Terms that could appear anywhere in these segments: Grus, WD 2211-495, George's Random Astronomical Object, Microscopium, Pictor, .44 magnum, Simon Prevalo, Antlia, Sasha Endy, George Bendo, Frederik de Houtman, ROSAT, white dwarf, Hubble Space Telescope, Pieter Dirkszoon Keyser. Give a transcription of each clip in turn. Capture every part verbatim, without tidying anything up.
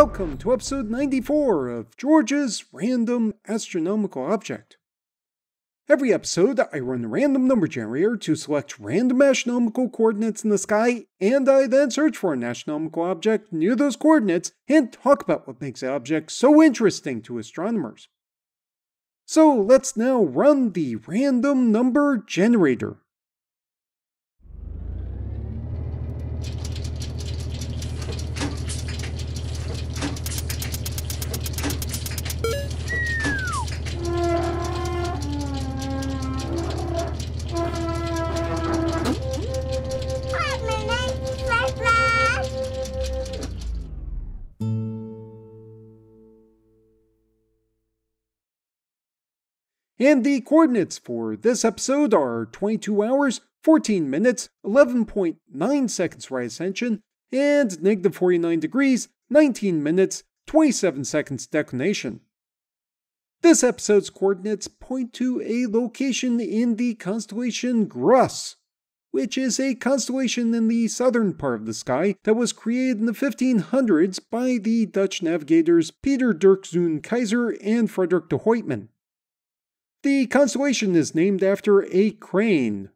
Welcome to episode ninety-four of George's Random Astronomical Object. Every episode, I run a random number generator to select random astronomical coordinates in the sky, and I then search for an astronomical object near those coordinates and talk about what makes the object so interesting to astronomers. So let's now run the random number generator. And the coordinates for this episode are twenty-two hours, fourteen minutes, eleven point nine seconds right ascension, and negative forty-nine degrees, nineteen minutes, twenty-seven seconds declination. This episode's coordinates point to a location in the constellation Grus, which is a constellation in the southern part of the sky that was created in the fifteen hundreds by the Dutch navigators Pieter Dirkszoon Keyser and Frederik de Houtman. The constellation is named after a crane,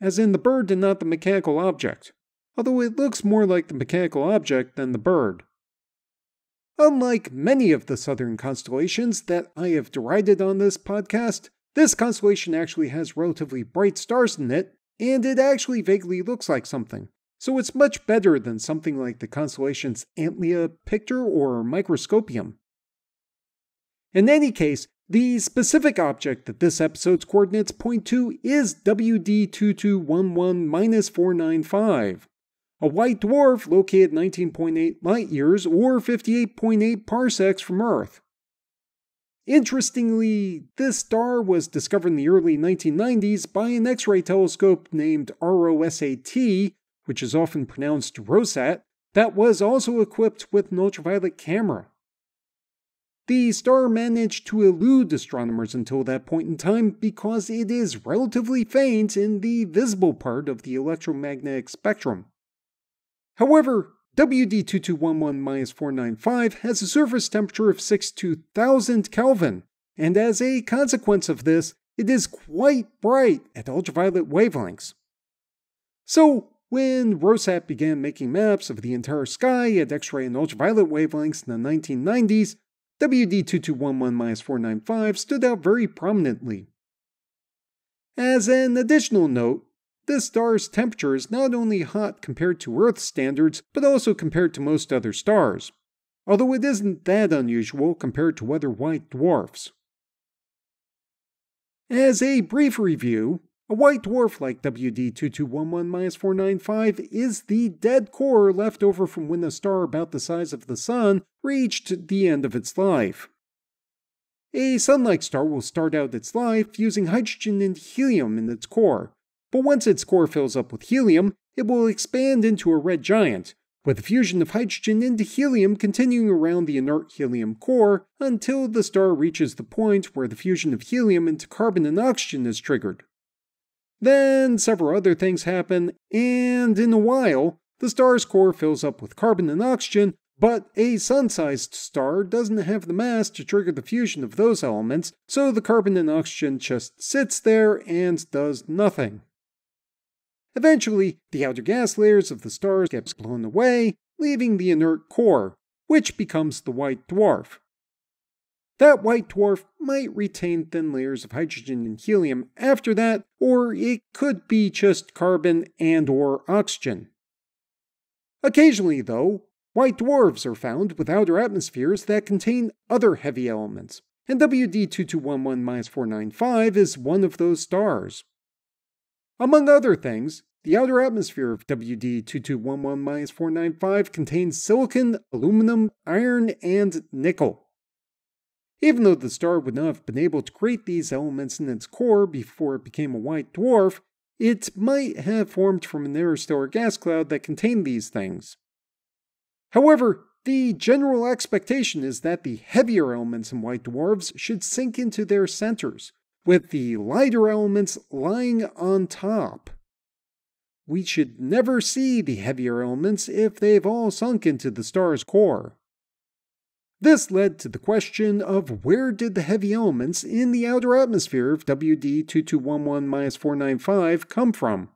as in the bird and not the mechanical object, although it looks more like the mechanical object than the bird. Unlike many of the southern constellations that I have derided on this podcast, this constellation actually has relatively bright stars in it, and it actually vaguely looks like something, so it's much better than something like the constellations Antlia, Pictor, or Microscopium. In any case, the specific object that this episode's coordinates point to is W D two two one one dash four nine five, a white dwarf located nineteen point eight light years or fifty-eight point eight parsecs from Earth. Interestingly, this star was discovered in the early nineteen nineties by an X-ray telescope named ROSAT, which is often pronounced ROSAT, that was also equipped with an ultraviolet camera. The star managed to elude astronomers until that point in time because it is relatively faint in the visible part of the electromagnetic spectrum. However, W D two two one one dash four nine five has a surface temperature of sixty-two thousand Kelvin, and as a consequence of this, it is quite bright at ultraviolet wavelengths. So, when ROSAT began making maps of the entire sky at X-ray and ultraviolet wavelengths in the nineteen nineties, W D two two one one dash four nine five stood out very prominently. As an additional note, this star's temperature is not only hot compared to Earth standards, but also compared to most other stars, although it isn't that unusual compared to other white dwarfs. As a brief review, a white dwarf like W D two two one one dash four nine five is the dead core left over from when a star about the size of the Sun reached the end of its life. A Sun-like star will start out its life using hydrogen and helium in its core, but once its core fills up with helium, it will expand into a red giant, with the fusion of hydrogen into helium continuing around the inert helium core until the star reaches the point where the fusion of helium into carbon and oxygen is triggered. Then several other things happen, and in a while, the star's core fills up with carbon and oxygen, but a sun-sized star doesn't have the mass to trigger the fusion of those elements, so the carbon and oxygen just sits there and does nothing. Eventually, the outer gas layers of the star gets blown away, leaving the inert core, which becomes the white dwarf. That white dwarf might retain thin layers of hydrogen and helium after that, or it could be just carbon and or oxygen. Occasionally, though, white dwarfs are found with outer atmospheres that contain other heavy elements, and W D two two one one dash four nine five is one of those stars. Among other things, the outer atmosphere of W D two two one one dash four nine five contains silicon, aluminum, iron, and nickel. Even though the star would not have been able to create these elements in its core before it became a white dwarf, it might have formed from an interstellar gas cloud that contained these things. However, the general expectation is that the heavier elements in white dwarfs should sink into their centers, with the lighter elements lying on top. We should never see the heavier elements if they've all sunk into the star's core. This led to the question of where did the heavy elements in the outer atmosphere of W D two two one one dash four nine five come from?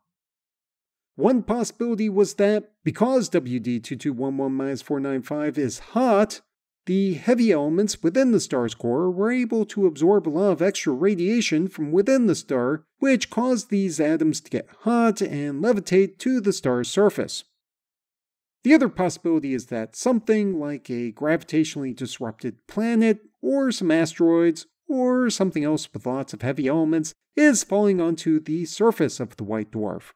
One possibility was that because W D two two one one dash four nine five is hot, the heavy elements within the star's core were able to absorb a lot of extra radiation from within the star, which caused these atoms to get hot and levitate to the star's surface. The other possibility is that something like a gravitationally disrupted planet, or some asteroids, or something else with lots of heavy elements is falling onto the surface of the white dwarf.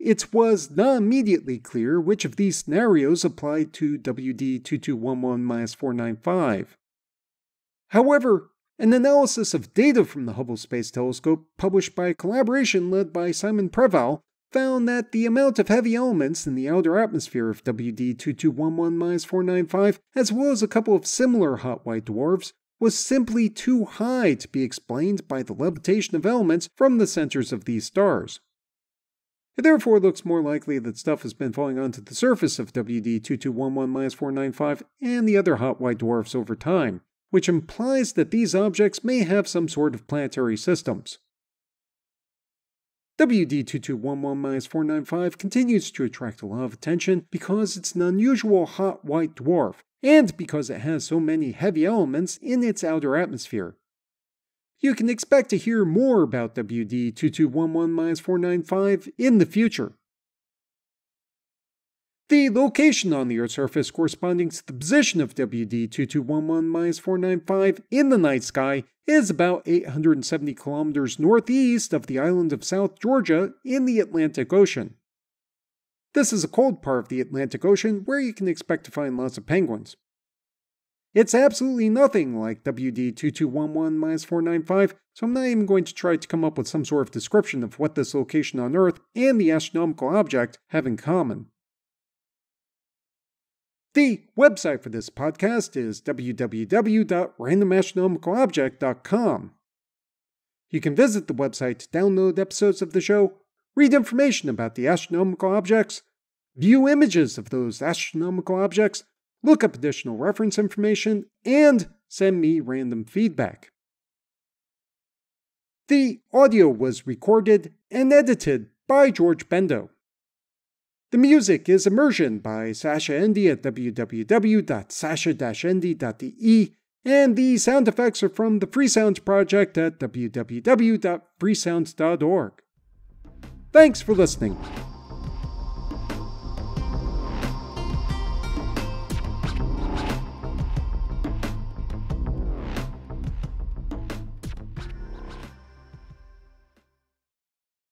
It was not immediately clear which of these scenarios applied to W D two two one one dash four nine five. However, an analysis of data from the Hubble Space Telescope published by a collaboration led by Simon Prevalo found that the amount of heavy elements in the outer atmosphere of W D two two one one dash four nine five, as well as a couple of similar hot white dwarfs, was simply too high to be explained by the levitation of elements from the centers of these stars. It therefore looks more likely that stuff has been falling onto the surface of W D two two one one dash four nine five and the other hot white dwarfs over time, which implies that these objects may have some sort of planetary systems. W D two two one one dash four nine five continues to attract a lot of attention because it's an unusual hot white dwarf, and because it has so many heavy elements in its outer atmosphere. You can expect to hear more about W D two two one one dash four nine five in the future. The location on the Earth's surface corresponding to the position of W D two two one one dash four nine five in the night sky is about eight hundred seventy kilometers northeast of the island of South Georgia in the Atlantic Ocean. This is a cold part of the Atlantic Ocean where you can expect to find lots of penguins. It's absolutely nothing like W D two two one one dash four nine five, so I'm not even going to try to come up with some sort of description of what this location on Earth and the astronomical object have in common. The website for this podcast is w w w dot random astronomical object dot com. You can visit the website to download episodes of the show, read information about the astronomical objects, view images of those astronomical objects, look up additional reference information, and send me random feedback. The audio was recorded and edited by George Bendo. The music is Immersion by Sasha Endy at w w w dot sasha dash endy dot d e, and the sound effects are from the Freesound Project at w w w dot freesound dot org. Thanks for listening.